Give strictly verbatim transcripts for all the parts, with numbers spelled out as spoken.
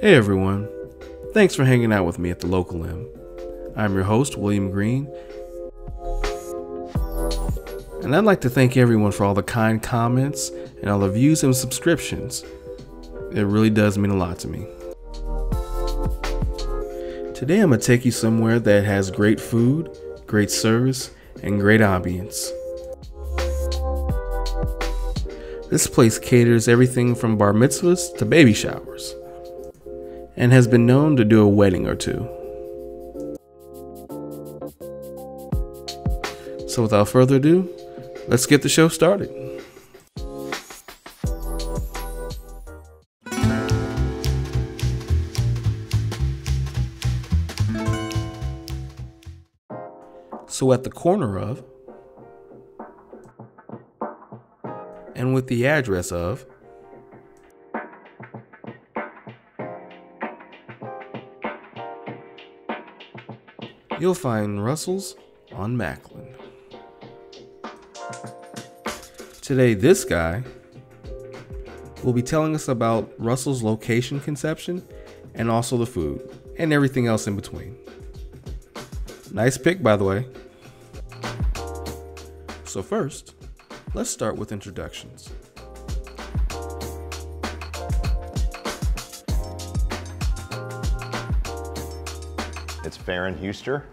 Hey everyone, thanks for hanging out with me at the Local M. I'm your host, William Green, and I'd like to thank everyone for all the kind comments and all the views and subscriptions. It really does mean a lot to me. Today I'm going to take you somewhere that has great food, great service, and great ambience. This place caters everything from bar mitzvahs to baby showers, and has been known to do a wedding or two. So without further ado, let's get the show started. So at the corner of, and with the address of, you'll find Russell's on Macklind. Today, this guy will be telling us about Russell's location conception and also the food and everything else in between. Nice pick, by the way. So first, let's start with introductions. It's Farron Huster.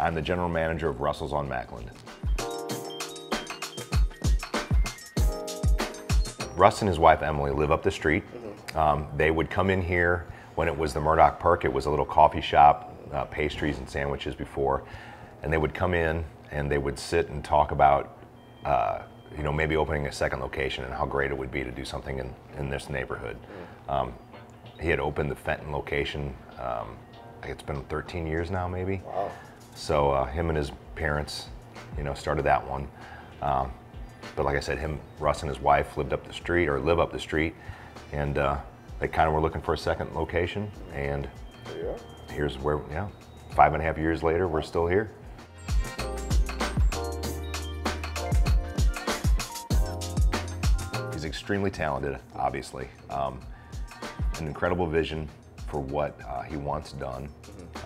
I'm the general manager of Russell's on Macklind. Russ and his wife Emily live up the street. Mm-hmm. um, they would come in here when it was the Murdoch Park. It was a little coffee shop, uh, pastries and sandwiches before, and they would come in and they would sit and talk about, uh, you know, maybe opening a second location and how great it would be to do something in, in this neighborhood. Mm-hmm. um, he had opened the Fenton location. Um, it's been thirteen years now, maybe. Wow. So uh, him and his parents, you know, started that one. Um, but like I said, him, Russ and his wife lived up the street, or live up the street, and uh, they kind of were looking for a second location. And yeah. Here's where, yeah, five and a half years later, we're still here. He's extremely talented, obviously. Um, an incredible vision for what uh, he wants done.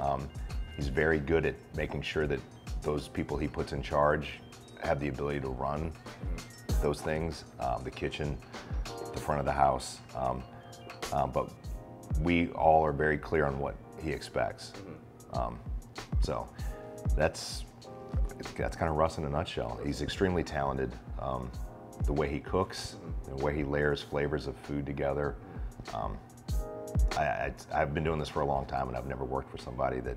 Um, He's very good at making sure that those people he puts in charge have the ability to run those things, um, the kitchen, the front of the house. Um, uh, but we all are very clear on what he expects. Um, so that's that's kind of Russ in a nutshell. He's extremely talented. Um, the way he cooks, the way he layers flavors of food together. Um, I, I, I've been doing this for a long time, and I've never worked for somebody that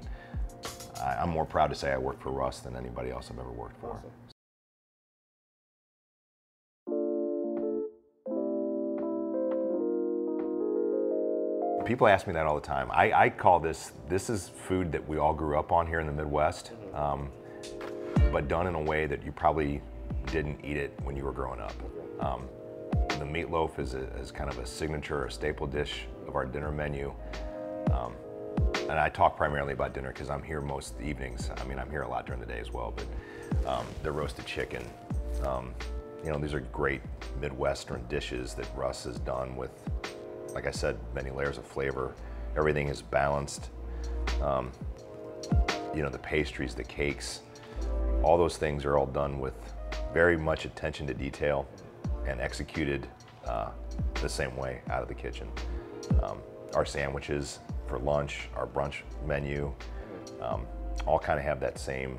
I, I'm more proud to say I worked for Russ than anybody else I've ever worked for. Awesome. People ask me that all the time. I, I call this, this is food that we all grew up on here in the Midwest, um, but done in a way that you probably didn't eat it when you were growing up. Um, The meatloaf is, a, is kind of a signature or staple dish of our dinner menu. Um, and I talk primarily about dinner because I'm here most evenings. I mean, I'm here a lot during the day as well, but um, the roasted chicken. Um, you know, these are great Midwestern dishes that Russ has done with, like I said, many layers of flavor. Everything is balanced. Um, you know, the pastries, the cakes, all those things are all done with very much attention to detail, and executed uh, the same way out of the kitchen. Um, our sandwiches for lunch, our brunch menu, um, all kind of have that same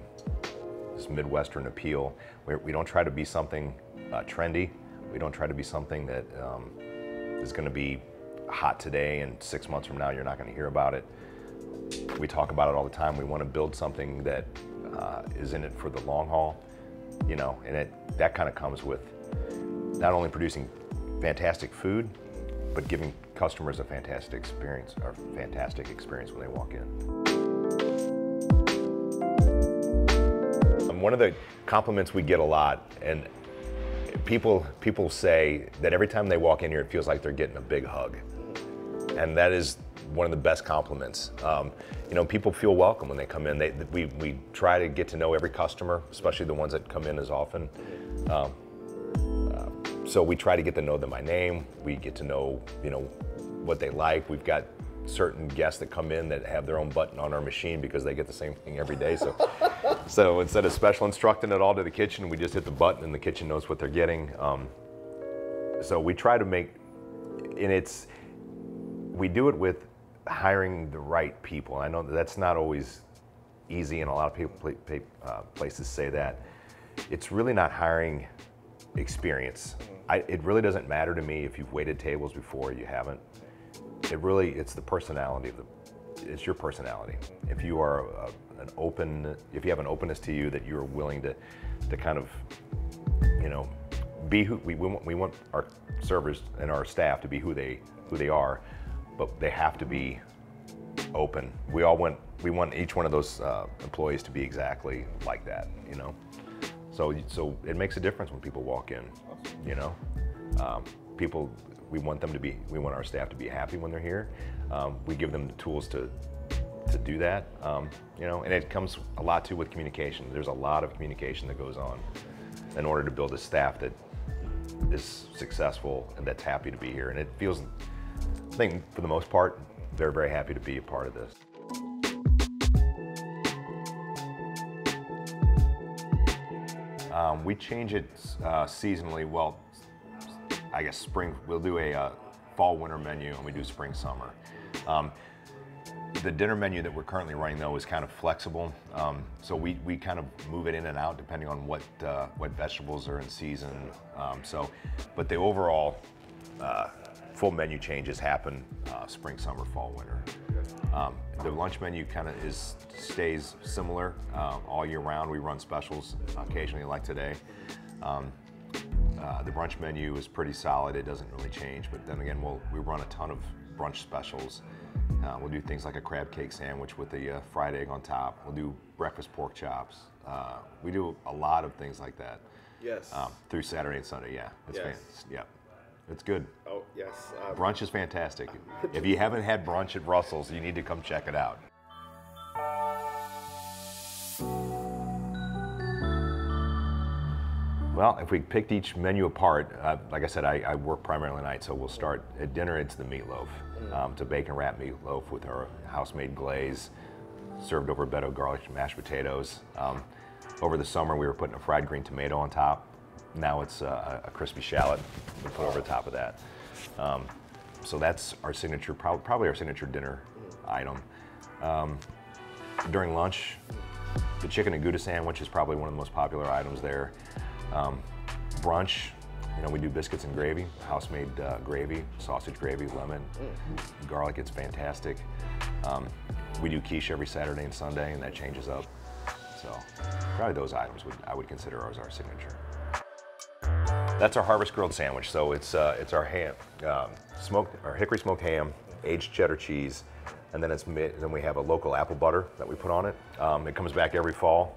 this Midwestern appeal. We, we don't try to be something uh, trendy. We don't try to be something that um, is gonna be hot today and six months from now you're not gonna hear about it. We talk about it all the time. We wanna build something that uh, is in it for the long haul, you know, and it, that kind of comes with not only producing fantastic food, but giving customers a fantastic experience, or fantastic experience when they walk in. And one of the compliments we get a lot, and people, people say that every time they walk in here, it feels like they're getting a big hug. And that is one of the best compliments. Um, you know, people feel welcome when they come in. They, we, we try to get to know every customer, especially the ones that come in as often. Um, uh, so we try to get to know them by name. We get to know, you know, what they like. We've got certain guests that come in that have their own button on our machine because they get the same thing every day. So, so instead of special instructing it all to the kitchen, we just hit the button and the kitchen knows what they're getting. Um, so we try to make, and it's, we do it with hiring the right people. I know that's not always easy, and a lot of people, uh, places say that. It's really not hiring experience. I, it really doesn't matter to me if you've waited tables before or you haven't. It really, it's the personality of the, it's your personality. If you are a, an open, if you have an openness to you, that you're willing to, to kind of, you know, be who, we, we, want, we want our servers and our staff to be who they, who they are, but they have to be open. We all want, we want each one of those uh, employees to be exactly like that, you know? So, so it makes a difference when people walk in, you know? Um, people, We want them to be, we want our staff to be happy when they're here. Um, we give them the tools to to do that, um, you know, and it comes a lot too with communication. There's a lot of communication that goes on in order to build a staff that is successful and that's happy to be here. And it feels, I think for the most part, they're very happy to be a part of this. Um, we change it uh, seasonally. Well, I guess spring, we'll do a uh, fall winter menu, and we do spring summer. Um, the dinner menu that we're currently running though is kind of flexible, um, so we, we kind of move it in and out depending on what uh, what vegetables are in season. Um, so, but the overall uh, full menu changes happen uh, spring, summer, fall, winter. Um, the lunch menu kind of is stays similar uh, all year round. We run specials occasionally like today. Um, Uh, the brunch menu is pretty solid. It doesn't really change, but then again, we'll, we run a ton of brunch specials. Uh, we'll do things like a crab cake sandwich with a uh, fried egg on top. We'll do breakfast pork chops. Uh, we do a lot of things like that. Yes. Um, through Saturday and Sunday, yeah. It's yes. Fan yeah. It's good. Oh, yes. Um, brunch is fantastic. If you haven't had brunch at Russell's, you need to come check it out. Well, if we picked each menu apart, uh, like I said, I, I work primarily night, so we'll start at dinner. It's the meatloaf. Um, it's a bacon wrap meatloaf with our house-made glaze, served over a bed of garlic mashed potatoes. Um, over the summer, we were putting a fried green tomato on top. Now it's uh, a crispy shallot we put over the top of that. Um, so that's our signature, prob probably our signature dinner item. Um, during lunch, the chicken and Gouda sandwich is probably one of the most popular items there. Um, brunch, you know, we do biscuits and gravy, house-made uh, gravy, sausage gravy, lemon, mm. garlic, it's fantastic. Um, we do quiche every Saturday and Sunday, and that changes up. So probably those items would, I would consider ours our signature. That's our harvest grilled sandwich. So it's, uh, it's our ham, um, smoked, our hickory smoked ham, aged cheddar cheese, and then, it's, then we have a local apple butter that we put on it. Um, it comes back every fall.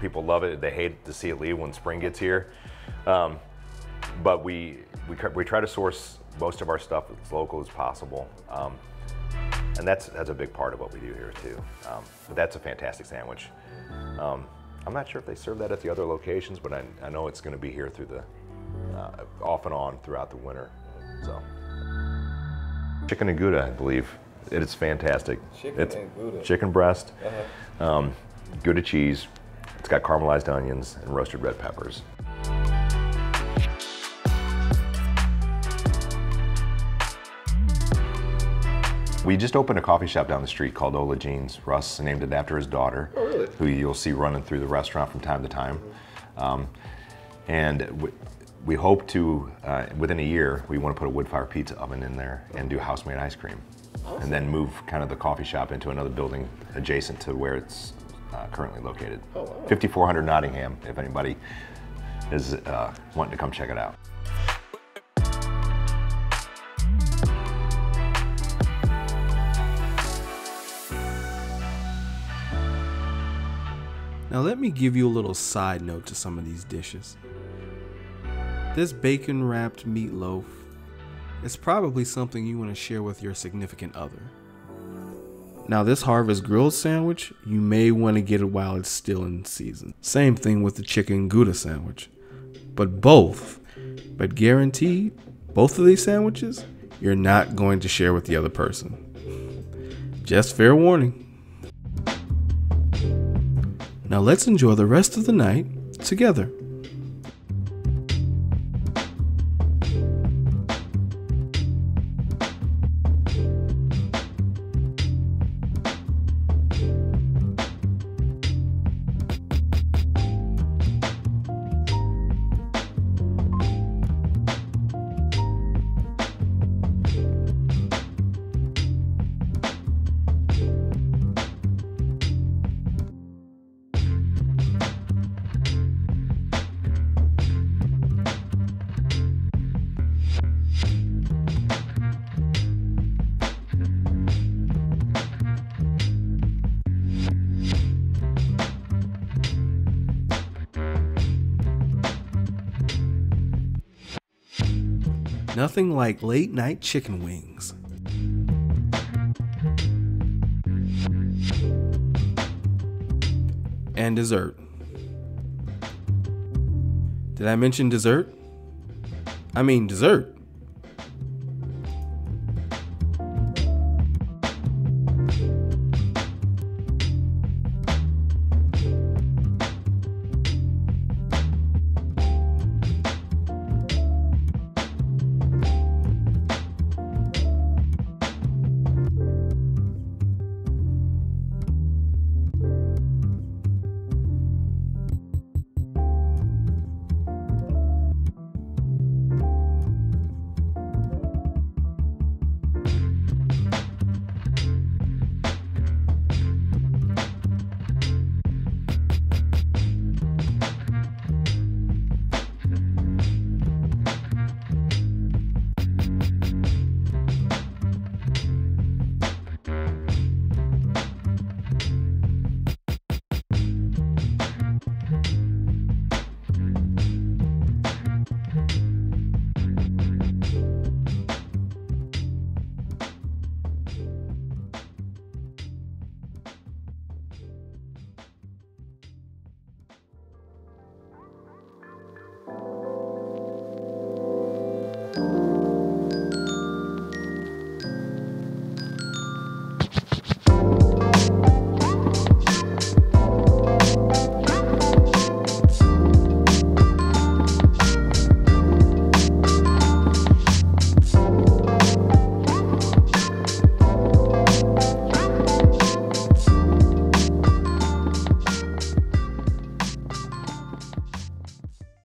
People love it. They hate to see it leave when spring gets here. Um, but we, we we try to source most of our stuff as local as possible. Um, and that's that's a big part of what we do here too. Um, but that's a fantastic sandwich. Um, I'm not sure if they serve that at the other locations, but I, I know it's gonna be here through the, uh, off and on throughout the winter, so. Chicken and Gouda, I believe. It is fantastic. Chicken it's and Gouda. Chicken breast, uh-huh. um, Gouda cheese, it's got caramelized onions and roasted red peppers. We just opened a coffee shop down the street called Ola Jean's. Russ named it after his daughter, oh, really? Who you'll see running through the restaurant from time to time. Um, and we hope to, uh, within a year, we want to put a wood fire pizza oven in there and do house-made ice cream. Awesome. And then move kind of the coffee shop into another building adjacent to where it's Uh, currently located. Oh, wow. fifty-four hundred Nottingham, if anybody is uh, wanting to come check it out. Now let me give you a little side note to some of these dishes. This bacon wrapped meatloaf is probably something you want to share with your significant other. Now this harvest grilled sandwich, you may want to get it while it's still in season. Same thing with the chicken Gouda sandwich. But both, but guaranteed, both of these sandwiches, you're not going to share with the other person. Just fair warning. Now let's enjoy the rest of the night together. Nothing like late night chicken wings. And dessert. Did I mention dessert? I mean dessert.